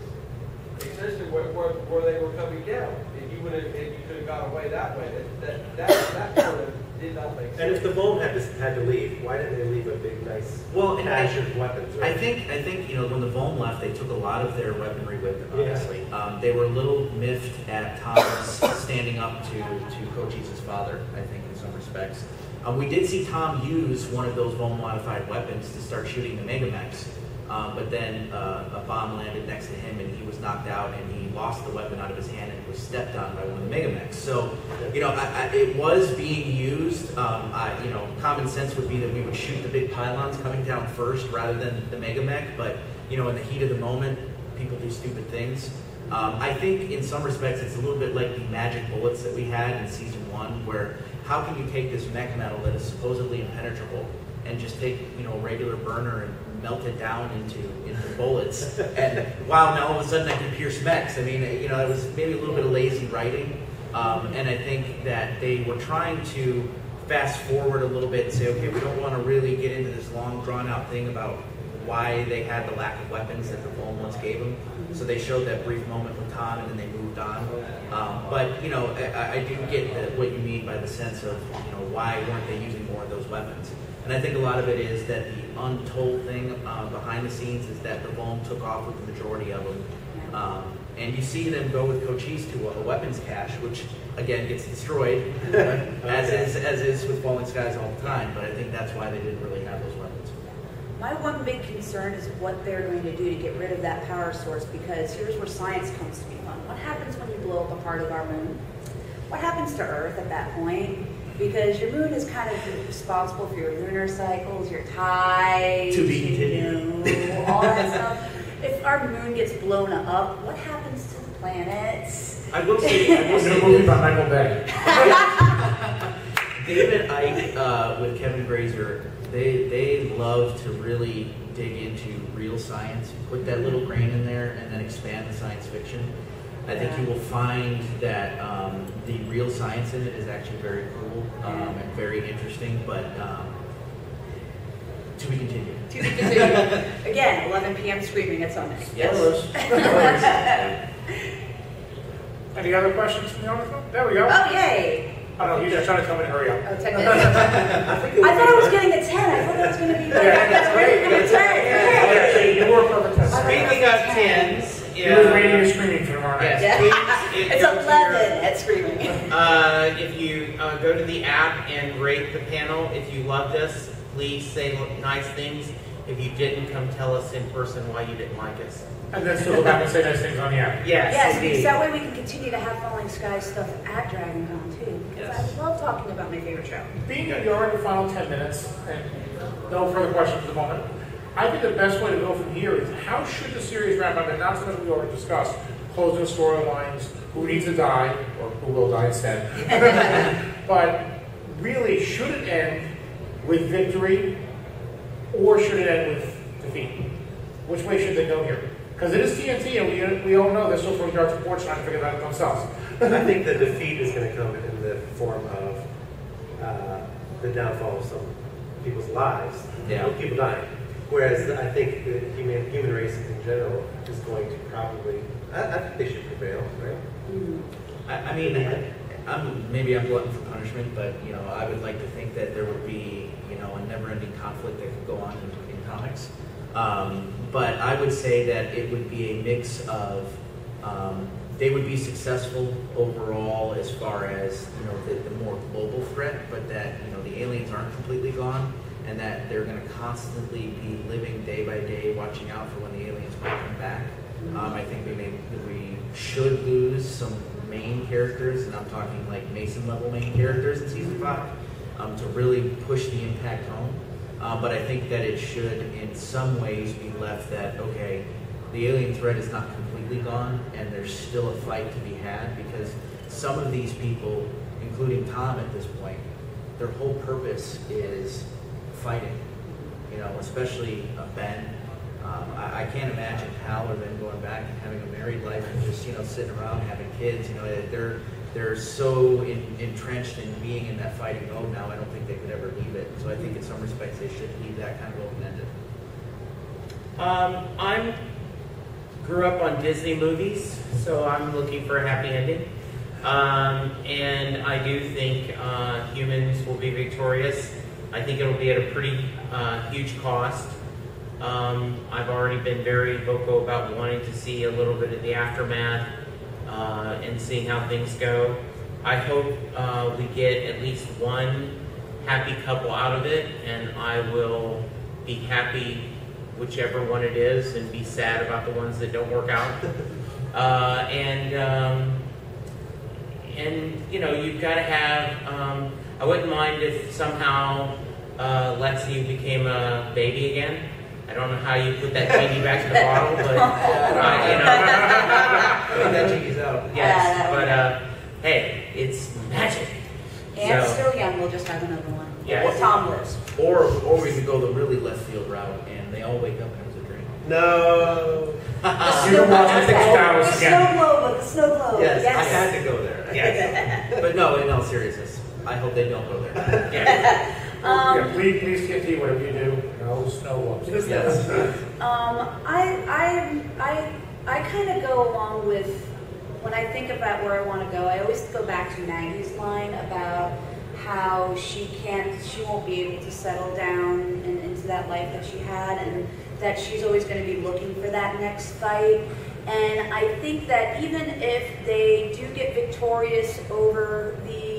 Especially where, where where they were coming down. If you would have if you could have got away that way, that that that, that sort of did not make sense. And if the Volm had to had to leave, why didn't they leave a big nice well cache of weapons? Right? I think I think you know when the Volm left, they took a lot of their weaponry with them. Obviously, yeah. um, they were a little miffed at Tom's standing up to to Cochise's father. I think. Specs. Um, we did see Tom use one of those Volm modified weapons to start shooting the Megamechs, um, but then uh, a bomb landed next to him and he was knocked out and he lost the weapon out of his hand and was stepped on by one of the Megamechs. So, you know, I, I, it was being used. Um, I, you know, common sense would be that we would shoot the big pylons coming down first rather than the Megamech, but, you know, in the heat of the moment, people do stupid things. Um, I think in some respects it's a little bit like the magic bullets that we had in season one where how can you take this mech metal that is supposedly impenetrable and just take you know a regular burner and melt it down into into bullets? And wow, now all of a sudden I can pierce mechs. I mean, you know, it was maybe a little bit of lazy writing, um, and I think that they were trying to fast forward a little bit and say, okay, we don't want to really get into this long drawn out thing about why they had the lack of weapons that the Volm once gave them. So they showed that brief moment with Tom, and then they moved on. Um, but you know, I, I do get the, what you mean by the sense of you know why weren't they using more of those weapons? And I think a lot of it is that the untold thing uh, behind the scenes is that the Volm took off with the majority of them, um, and you see them go with Cochise to a weapons cache, which again gets destroyed, okay. as is as is with Falling Skies all the time. But I think that's why they didn't really have those weapons. My one big concern is what they're going to do to get rid of that power source, because here's where science comes to be fun. What happens when you blow up the heart of our moon? What happens to Earth at that point? Because your moon is kind of responsible for your lunar cycles, your tides, to be continued, you know, all that stuff. If our moon gets blown up, what happens to the planets? I will say, I will say a movie about Michael Bay. David Eick uh, with Kevin Grazer, they they love to really dig into real science, put that little grain in there, and then expand the science fiction. I think you will find that um, the real science in it is actually very cool um, and very interesting, but um, to be continued. To be continued. Again, eleven p m screaming at Sunday. Yes. Any other questions from the audience? There we go. Oh, yay. I don't know, you guys trying to tell me to hurry up. Oh, ten minutes. I thought I was getting a ten. I thought that was going to be like, yeah, that's great. That's great. You were perfect. Speaking of tens. Yeah. You were waiting and screaming for tomorrow night. Yes. Yeah. Please, it's eleven your, at screaming. Uh, if you uh, go to the app and rate the panel, if you love this, please say nice things. If you didn't, come tell us in person why you didn't like us. And then still go back and say nice things on the app. Yes. Yes, because that way we can continue to have Falling Skies stuff at DragonCon too. Because yes. I love talking about my favorite show. Being that you're in the final ten minutes, and no further questions at the moment, I think the best way to go from here is how should the series wrap up, and not so much we already discussed, closing storylines, who needs to die, or who will die instead. But really, should it end with victory, or should it end with defeat? Which way should they go here? Because it is T N T, and we, we all know they're still throwing darts and boards trying to figure that out themselves. I think the defeat is going to come in the form of uh, the downfall of some people's lives, yeah. people dying. Whereas I think the human, human race in general is going to probably, I, I think they should prevail, right? Mm-hmm. I, I mean, I, I'm, maybe I'm glutton for punishment, but you know, I would like to think that there would be, you know, a never-ending conflict that could go on in, in comics. Um, but I would say that it would be a mix of, um, they would be successful overall as far as you know the, the more global threat, but that you know the aliens aren't completely gone. And that they're going to constantly be living day by day, watching out for when the aliens might come back. Um, I think we may, we should lose some main characters, and I'm talking like Mason level main characters in season five, um, to really push the impact home. Uh, but I think that it should, in some ways, be left that okay, the alien threat is not completely gone, and there's still a fight to be had because some of these people, including Tom at this point, their whole purpose is fighting, you know, especially uh, Ben. Um, I, I can't imagine Hal or Ben going back and having a married life and just, you know, sitting around having kids. You know, they're they're so in, entrenched in being in that fighting mode now. I don't think they could ever leave it. So I think in some respects they should leave that kind of open ended. Um, I'm grew up on Disney movies, so I'm looking for a happy ending. Um, and I do think uh, humans will be victorious. I think it'll be at a pretty uh, huge cost. Um, I've already been very vocal about wanting to see a little bit of the aftermath uh, and seeing how things go. I hope uh, we get at least one happy couple out of it, and I will be happy whichever one it is and be sad about the ones that don't work out. Uh, and, um, and, you know, you've got to have... Um, I wouldn't mind if somehow uh, Lexi became a baby again. I don't know how you put that genie back in the bottle, but uh, you know, that genie's out. Yes, but uh, hey, it's magic. And so, still young, we'll just have another one. Yeah, or Tumblr. Or or we could go the really left field route, and they all wake up and it's a dream. No. Uh-uh. You're watching six hours again. Snow globe, the snow globe. Yes, yes, I had to go there. Yes. But no, in all seriousness. I hope they don't go there. Yeah. um, yeah, please, please continue whatever you do. And all the snow ups. Yes. um, I, I, I, I kind of go along with when I think about where I want to go. I always go back to Maggie's line about how she can't, she won't be able to settle down and into that life that she had, and that she's always going to be looking for that next fight. And I think that even if they do get victorious over the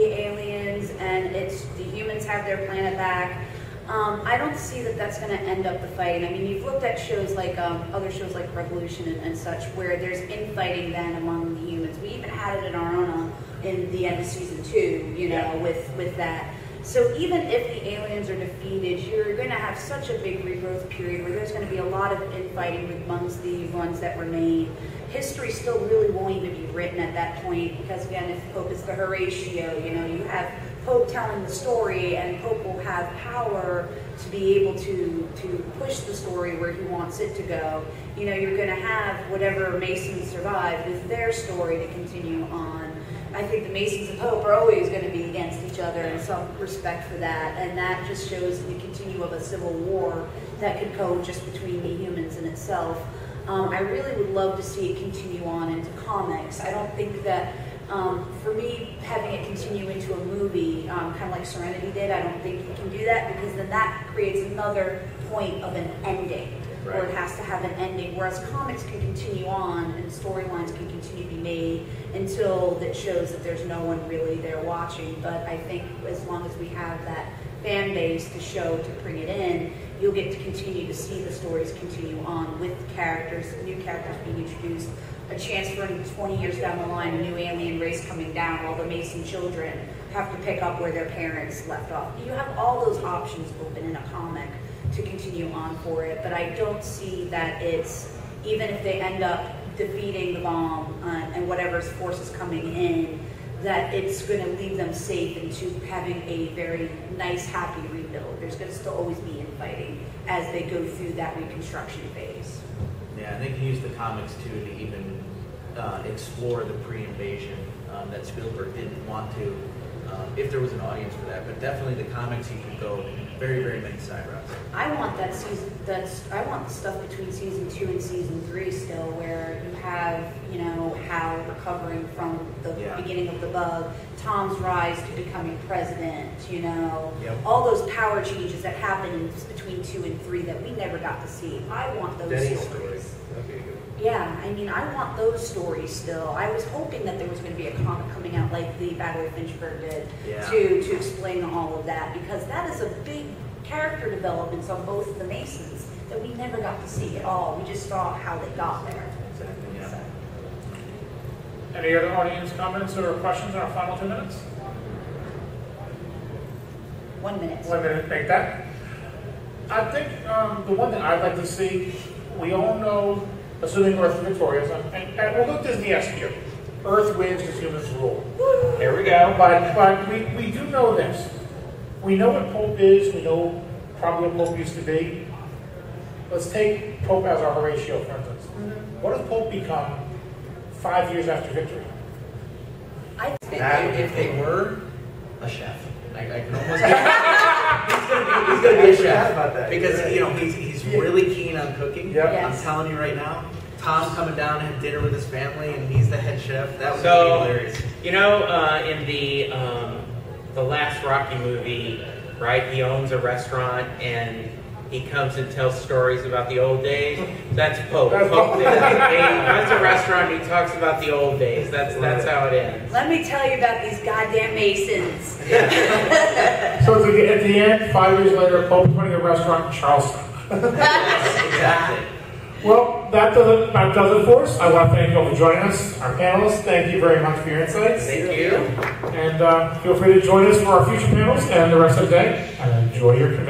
aliens and it's the humans have their planet back, Um, I don't see that that's going to end up the fighting. I mean, you've looked at shows like, um, other shows like Revolution and, and such, where there's infighting then among the humans. We even had it in Arona in the end of season two, you know, yeah. with, with that. So even if the aliens are defeated, you're going to have such a big regrowth period where there's going to be a lot of infighting amongst the ones that remain. History still really won't even be written at that point, because again, if Pope is the Horatio, you know, you have Pope telling the story, and Pope will have power to be able to to push the story where he wants it to go. You know, you're going to have whatever Mason survived is their story to continue on. I think the Masons and Pope are always going to be against each other, and some respect for that, and that just shows the continue of a civil war that could go just between the humans and itself. Um, I really would love to see it continue on into comics. I don't think that, um, for me, having it continue into a movie, um, kind of like Serenity did, I don't think you can do that, because then that creates another point of an ending, right. Or it has to have an ending, whereas comics can continue on and storylines can continue to be made until it shows that there's no one really there watching. But I think as long as we have that fan base to show to bring it in, you'll get to continue to see the stories continue on with characters, new characters being introduced, a chance for twenty years down the line, a new alien race coming down, while the Mason children have to pick up where their parents left off. You have all those options open in a comic to continue on for it, but I don't see that it's, even if they end up defeating the bomb uh, and whatever force is coming in, that it's going to leave them safe into having a very nice, happy rebuild. There's going to still always be infighting as they go through that reconstruction phase. Yeah, and they can use the comics, too, to even uh, explore the pre-invasion um, that Spielberg didn't want to, um, if there was an audience for that. But definitely the comics, you could go very, very many side routes. I want that season, that's, I want the stuff between season two and season three still, where you have, you know, Hal recovering from the yeah. beginning of the bug, Tom's rise to becoming president, you know, yep. all those power changes that happened between two and three that we never got to see. I want those Denny's stories. Story. Okay, good. Yeah, I mean, I want those stories still. I was hoping that there was going to be a comic coming out like the Battle of Lynchburg did yeah. to, to explain all of that, because that is a big character development on both of the Masons that we never got to see at all. We just saw how they got there. Exactly, yeah. So. Any other audience comments or questions in our final two minutes? One minute. One minute, make that. I think um, the one thing I'd like to see, we all know, assuming Earth is victorious, and, and we'll look at the S here. Earth wins because humans rule. Here we go. But, but we, we do know this. We know what Pope is. We know probably what Pope used to be. Let's take Pope as our Horatio, for instance. Mm-hmm. What does Pope become five years after victory? I think that if they were a chef. I, I can almost get he's going to be a chef. About that. Because right. you know, he's, he's really keen on cooking. Yep. Yes. I'm telling you right now, Tom coming down to have dinner with his family, and he's the head chef. That would so, be hilarious. You know, uh, in the... Um, the last Rocky movie, right? He owns a restaurant and he comes and tells stories about the old days. That's Pope. That's Pope. He owns a restaurant and he talks about the old days. That's that's how it ends. Let me tell you about these goddamn Masons. Yeah. So at the end, five years later, Pope's running a restaurant in Charleston. Exactly. Well, that does it, that does it for us. I want to thank you all for joining us. Our panelists, thank you very much for your insights. Thank you. And uh, feel free to join us for our future panels and the rest of the day. And enjoy your convention.